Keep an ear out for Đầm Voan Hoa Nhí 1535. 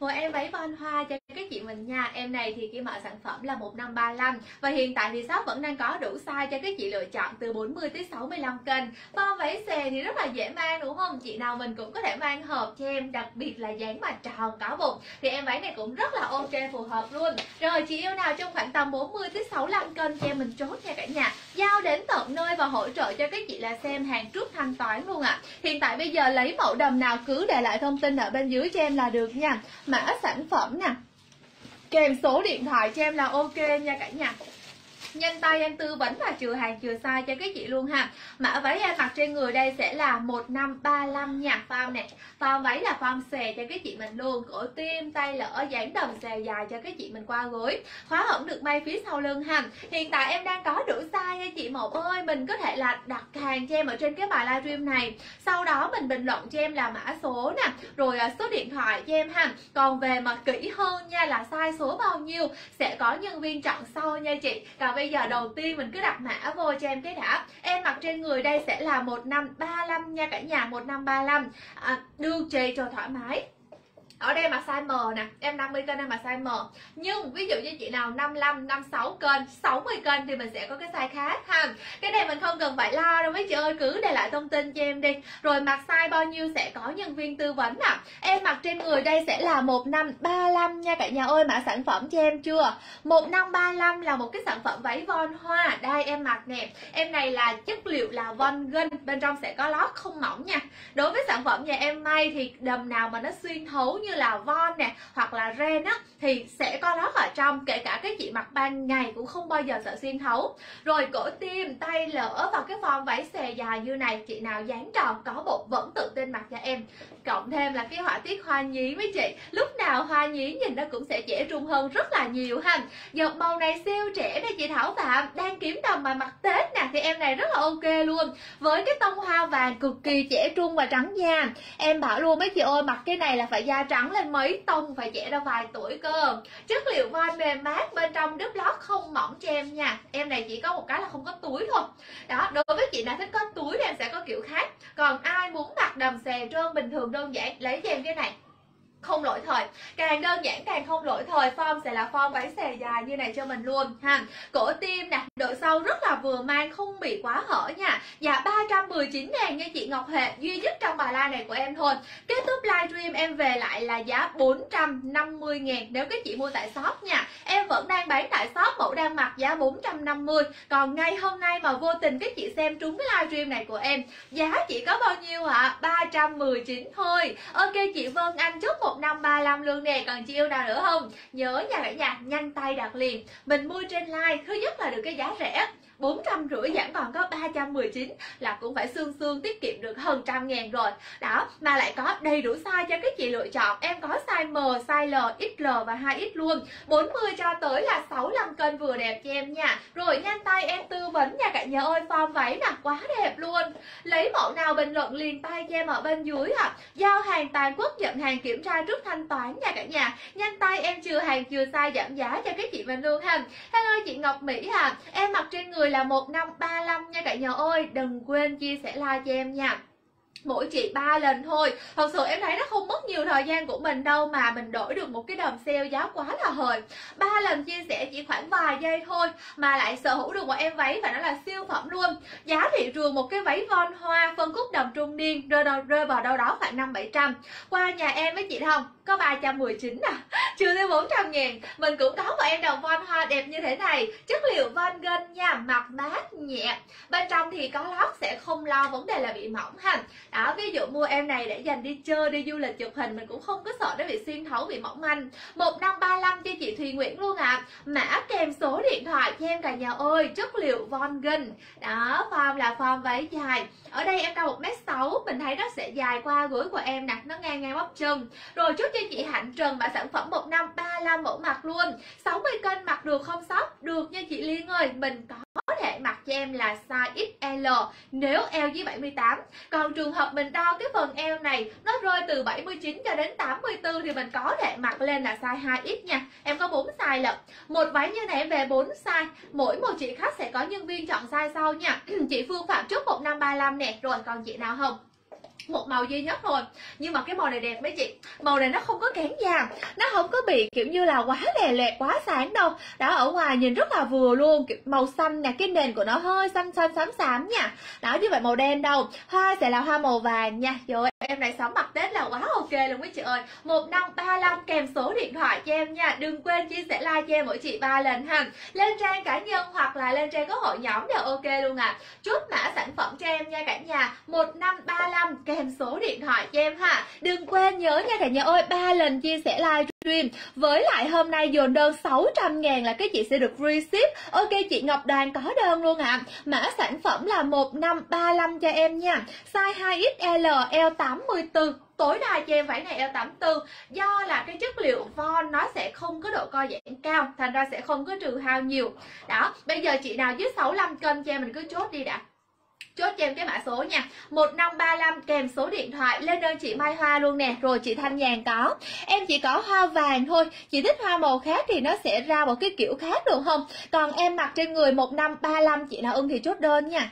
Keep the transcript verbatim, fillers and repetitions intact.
Một em váy voan hoa cho các chị mình nha. Em này thì kim mã sản phẩm là một năm ba lăm. Và hiện tại thì shop vẫn đang có đủ size cho các chị lựa chọn từ bốn mươi tới sáu mươi lăm cân. Form váy xòe thì rất là dễ mang đúng không? Chị nào mình cũng có thể mang hộp cho em. Đặc biệt là dáng mà tròn có bụng thì em váy này cũng rất là ok, phù hợp luôn. Rồi chị yêu nào trong khoảng tầm bốn mươi tới sáu mươi lăm cân cho em mình chốt nha cả nhà. Giao đến tận nơi và hỗ trợ cho các chị là xem hàng trước thanh toán luôn ạ. À. Hiện tại bây giờ lấy mẫu đầm nào cứ để lại thông tin ở bên dưới cho em là được nha. Mã sản phẩm nè, kèm số điện thoại cho em là ok nha cả nhà. Nhanh tay em tư vấn và trừ hàng trừ size cho các chị luôn ha. Mã váy em mặc trên người đây sẽ là một năm ba lăm nha. Form này, form váy là form xòe cho các chị mình luôn. Cổ tim, tay lỡ, dáng đầm xòe dài cho các chị mình qua gối. Khóa hõng được may phía sau lưng ha. Hiện tại em đang có đủ size nha chị Mộc ơi. Mình có thể là đặt hàng cho em ở trên cái bài livestream này. Sau đó mình bình luận cho em là mã số nè, rồi số điện thoại cho em ha. Còn về mà kỹ hơn nha là size số bao nhiêu sẽ có nhân viên chọn sau nha chị. Còn bây giờ đầu tiên mình cứ đặt mã vô cho em cái đã. Em mặc trên người đây sẽ là một năm ba lăm nha cả nhà. Một năm ba lăm à, đưa chê cho thoải mái. Ở đây mặc size M nè, em năm mươi cân em mặc size M. Nhưng ví dụ như chị nào năm mươi lăm, năm mươi sáu cân, sáu mươi cân thì mình sẽ có cái size khác ha. Cái này mình không cần phải lo đâu mấy chị ơi, cứ để lại thông tin cho em đi. Rồi mặc size bao nhiêu sẽ có nhân viên tư vấn nè. Em mặc trên người đây sẽ là một năm ba lăm nha cả nhà ơi. Mã sản phẩm cho em chưa? một năm ba lăm là một cái sản phẩm váy von hoa. Đây em mặc nè. Em này là chất liệu là von gân, bên trong sẽ có lót không mỏng nha. Đối với sản phẩm nhà em may thì đầm nào mà nó xuyên thấu như là von nè hoặc là ren á thì sẽ có lót ở trong, kể cả các chị mặc ban ngày cũng không bao giờ sợ xuyên thấu. Rồi cổ tim, tay lỡ vào cái form váy xòe dài như này, chị nào dáng tròn có bụng vẫn tự tin mặc cho em. Cộng thêm là cái họa tiết hoa nhí mấy chị, lúc nào hoa nhí nhìn nó cũng sẽ dễ trung hơn rất là nhiều ha. Dòng màu này siêu trẻ đây chị Thảo Phạm, đang kiếm đầm mà mặc Tết nè thì em này rất là ok luôn. Với cái tông hoa vàng cực kỳ trẻ trung và trắng da. Em bảo luôn mấy chị ơi, mặc cái này là phải da trắng lên mấy tông, phải trẻ ra vài tuổi cơ. Chất liệu von mềm mát, bên trong đứt lót không mỏng cho em nha. Em này chỉ có một cái là không có túi thôi. Đó, đối với chị nào thích có túi thì em sẽ có kiểu khác. Còn ai muốn mặc đầm xòe trơn bình thường đơn giản, lấy cho em cái này không lỗi thời, càng đơn giản càng không lỗi thời. Form sẽ là form váy xòe dài như này cho mình luôn ha. Cổ tim nè, độ sâu rất là vừa mang, không bị quá hở nha. Dạ ba trăm mười chín ngàn nha chị Ngọc Huệ, duy nhất trong bài live này của em thôi. Kết thúc livestream em về lại là giá bốn trăm năm mươi ngàn nếu các chị mua tại shop nha. Em vẫn đang bán tại shop mẫu đang mặc giá bốn trăm năm mươi. Còn ngay hôm nay mà vô tình các chị xem trúng cái livestream này của em, giá chỉ có bao nhiêu ạ? ba trăm mười chín thôi. Ok chị Vân Anh, chúc một một năm ba lăm luôn nè. Còn chị yêu nào nữa không? Nhớ nha cả nhà, nhanh tay đặt liền. Mình mua trên like, thứ nhất là được cái giá rẻ, bốn trăm rưỡi giảm còn có ba trăm mười chín, là cũng phải xương xương tiết kiệm được hơn trăm ngàn rồi. Đó, mà lại có đầy đủ size cho các chị lựa chọn. Em có size M, size L, ích lờ và hai ích luôn. bốn mươi cho tới là sáu mươi lăm cân vừa đẹp cho em nha. Rồi nhanh tay em tư vấn nha cả nhà ơi. Form váy nè, quá đẹp luôn. Lấy mẫu nào bình luận liền tay cho em ở bên dưới ạ. Giao hàng toàn quốc, nhận hàng kiểm tra trước thanh toán nha cả nhà. Nhanh tay em chừa hàng chừa size giảm giá cho các chị mình luôn ha. Hello chị Ngọc Mỹ hả? Em mặc trên người là một năm ba lăm nha cả nhà ơi. Đừng quên chia sẻ like cho em nha. Mỗi chị ba lần thôi. Thật sự em thấy nó không mất nhiều thời gian của mình đâu mà mình đổi được một cái đầm sale giá quá là hời. Ba lần chia sẻ chỉ khoảng vài giây thôi mà lại sở hữu được một em váy và nó là siêu phẩm luôn. Giá thị trường một cái váy von hoa phân khúc đầm trung niên rơi, rơi vào đâu đó khoảng năm bảy trăm. Qua nhà em với chị không có ba trăm mười chín à, chưa tới bốn trăm ngàn. Mình cũng có một em đồng von hoa đẹp như thế này, chất liệu von gân nha, mặc mát nhẹ, bên trong thì có lót, sẽ không lo vấn đề là bị mỏng ha. Đó, ví dụ mua em này để dành đi chơi, đi du lịch, chụp hình, mình cũng không có sợ nó bị xuyên thấu, bị mỏng manh. Một năm ba lăm cho chị Thùy Nguyễn luôn ạ. À. Mã kèm số điện thoại cho em cả nhà ơi. Chất liệu von gân. Đó, form là form váy dài. Ở đây em cao một mét sáu, mình thấy nó sẽ dài qua gối của em nè, nó ngang ngang bắp chân. Rồi chốt cho chị Hạnh Trần, mã sản phẩm một năm ba lăm mẫu mặc luôn. sáu mươi cân mặc được không sóc? Được nha chị Liên ơi, mình có có thể mặc cho em là size ích lờ nếu eo dưới bảy mươi tám. Còn trường hợp mình đo cái phần eo này nó rơi từ bảy mươi chín cho đến tám mươi tư thì mình có thể mặc lên là size hai ích nha. Em có bốn size lận. Một váy như này về bốn size, mỗi một chị khách sẽ có nhân viên chọn size sau nha. Chị Phương Phạm trước một năm ba lăm nè. Rồi còn chị nào không? một màu duy nhất thôi. Nhưng mà cái màu này đẹp mấy chị, màu này nó không có kén da, nó không có bị kiểu như là quá lè lẹt quá sáng đâu. Đó, ở ngoài nhìn rất là vừa luôn, kiểu màu xanh nè, cái nền của nó hơi xanh xanh xám xám nha. Đó, như vậy màu đen đâu, hoa sẽ là hoa màu vàng nha. Trời ơi, em này sắm mặt Tết là quá ok luôn quý chị ơi. Một năm ba lăm kèm số điện thoại cho em nha. Đừng quên chia sẻ like cho em mỗi chị ba lần ha. Lên trang cá nhân hoặc là lên trang có hội nhóm đều ok luôn ạ. À. Chốt mã sản phẩm cho em nha cả nhà, một năm ba lăm kèm số điện thoại cho em ha. Đừng quên nhớ nha cả nhà ơi, ba lần chia sẻ live stream. Với lại hôm nay dồn đơn sáu trăm ngàn là cái chị sẽ được reship. Ok chị Ngọc Đoàn có đơn luôn ạ. À. Mã sản phẩm là một năm ba lăm cho em nha. Size hai ích lờ, L tám mươi tư, tối đa cho em vải này L tám mươi tư. Do là cái chất liệu von nó sẽ không có độ co giãn cao, thành ra sẽ không có trừ hao nhiều. Đó, bây giờ chị nào dưới sáu mươi lăm cân cho em mình cứ chốt đi đã. Chốt cho em cái mã số nha, một năm ba lăm kèm số điện thoại. Lên đơn chị Mai Hoa luôn nè. Rồi chị Thanh Nhàn có, em chỉ có hoa vàng thôi. Chị thích hoa màu khác thì nó sẽ ra một cái kiểu khác được không? Còn em mặc trên người một năm ba lăm, chị nào ưng thì chốt đơn nha.